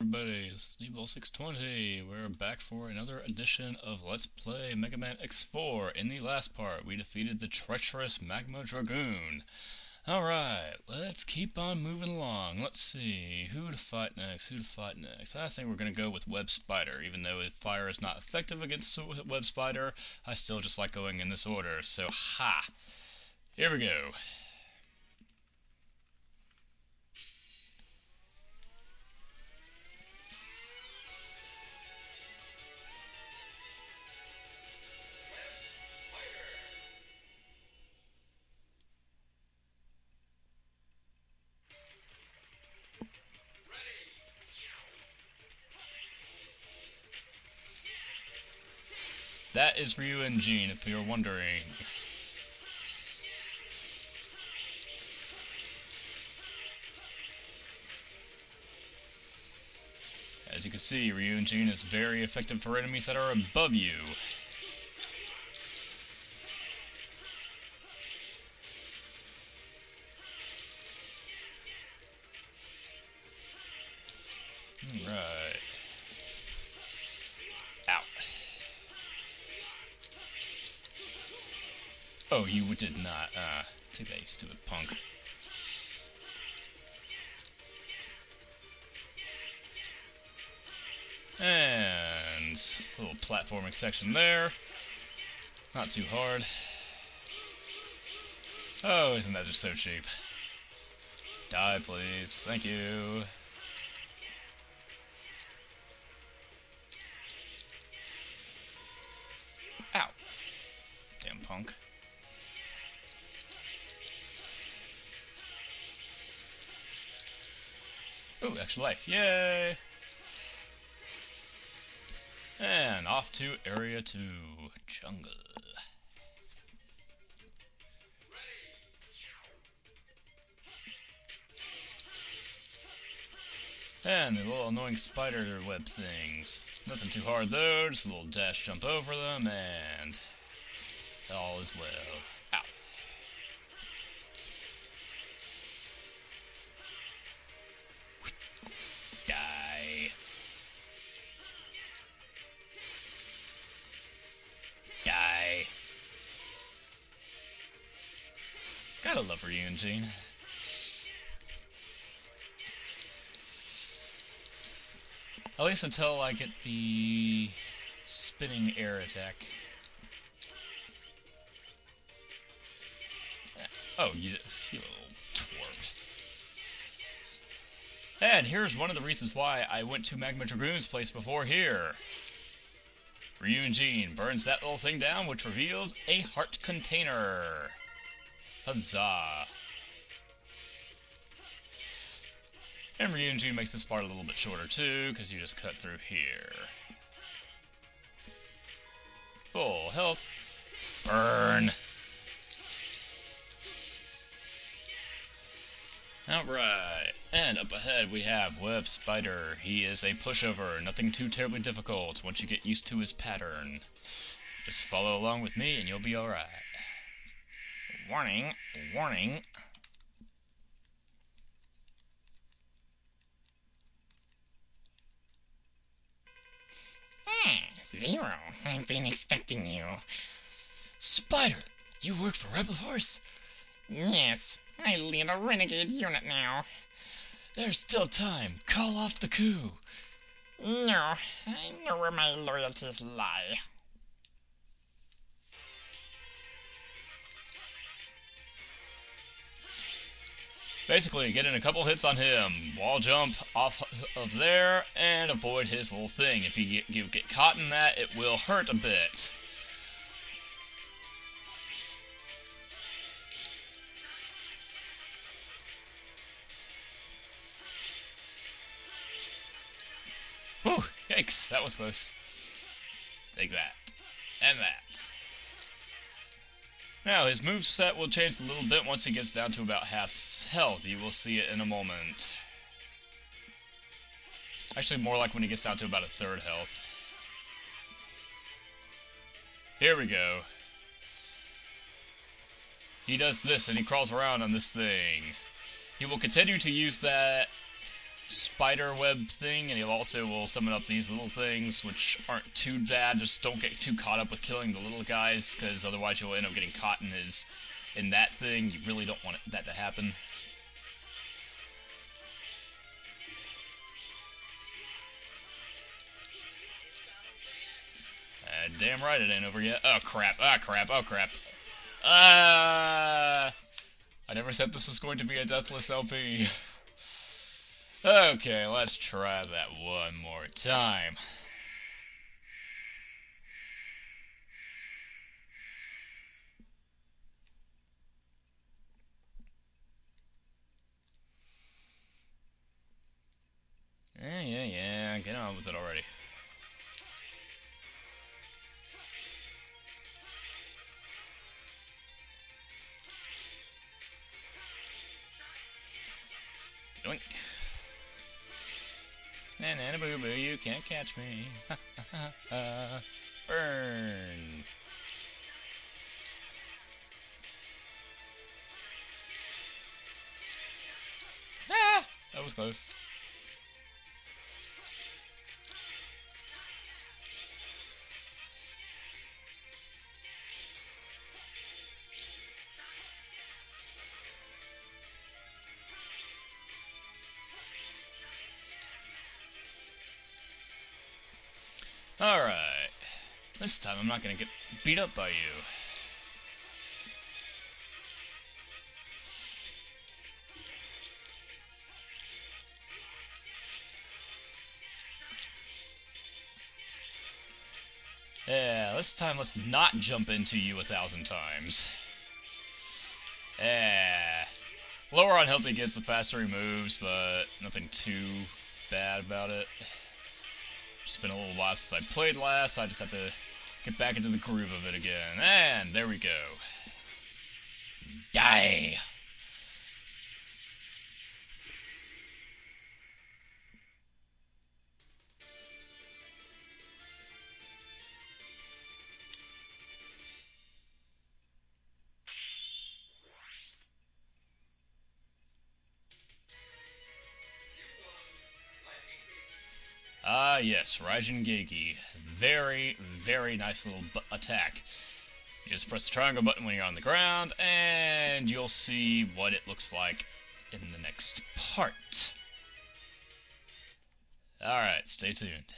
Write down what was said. Everybody, this is Dball620. We're back for another edition of Let's Play Mega Man X4. In the last part, we defeated the treacherous Magma Dragoon. Alright, let's keep on moving along. Let's see, who to fight next. I think we're going to go with Web Spider. Even though fire is not effective against Web Spider, I still just like going in this order. So, ha! Here we go. That is Ryu and Jean, if you're wondering. As you can see, Ryu and Jean is very effective for enemies that are above you. Alright. Ow. Oh, you did not, take that, you stupid punk. And a little platforming section there. Not too hard. Oh, isn't that just so cheap? Die, please. Thank you. Ow. Damn punk. Ooh, extra life. Yay! And off to Area 2, Jungle. And the little annoying spider web things. Nothing too hard though, just a little dash jump over them, and all is well. Ow. Gotta love Ryu and Jean. At least until I get the spinning air attack. Oh, you little twerp. And here's one of the reasons why I went to Magma Dragoon's place before here. Ryu and Jean burns that little thing down, which reveals a heart container. Huzzah! And Ryu and Jean makes this part a little bit shorter too, because you just cut through here. Full health. Burn! Alright, and up ahead we have Web Spider. He is a pushover, nothing too terribly difficult once you get used to his pattern. Just follow along with me and you'll be alright. Warning, warning. Zero, I've been expecting you. Spider, you work for Rebel Horse? Yes, I lead a renegade unit now. There's still time. Call off the coup. No, I know where my loyalties lie. Basically, getting a couple hits on him, wall jump off of there, and avoid his little thing. If you get caught in that, it will hurt a bit. Whew, yikes, that was close. Take that. And that. Now, his moveset will change a little bit once he gets down to about half his health. You will see it in a moment. Actually, more like when he gets down to about a third health. Here we go. He does this, and he crawls around on this thing. He will continue to use that spider web thing, and he also will summon up these little things, which aren't too bad. Just don't get too caught up with killing the little guys, because otherwise you'll end up getting caught in his in that thing. You really don't want that to happen. Damn right it ain't over yet. Oh crap, oh crap, oh crap. I never said this was going to be a deathless LP. Okay, let's try that one more time. Yeah, get on with it already. Doink. And boo boo, you can't catch me. Burn. Ah! That was close. Alright, this time I'm not gonna get beat up by you. Yeah, this time let's not jump into you 1,000 times. Yeah. Lower on health he gets, the faster he moves, but nothing too bad about it. It's been a little while since I played last, so I just have to get back into the groove of it again. And there we go. Die! Yes, Raijingeki. Very, very nice little attack. You just press the triangle button when you're on the ground, and you'll see what it looks like in the next part. Alright, stay tuned.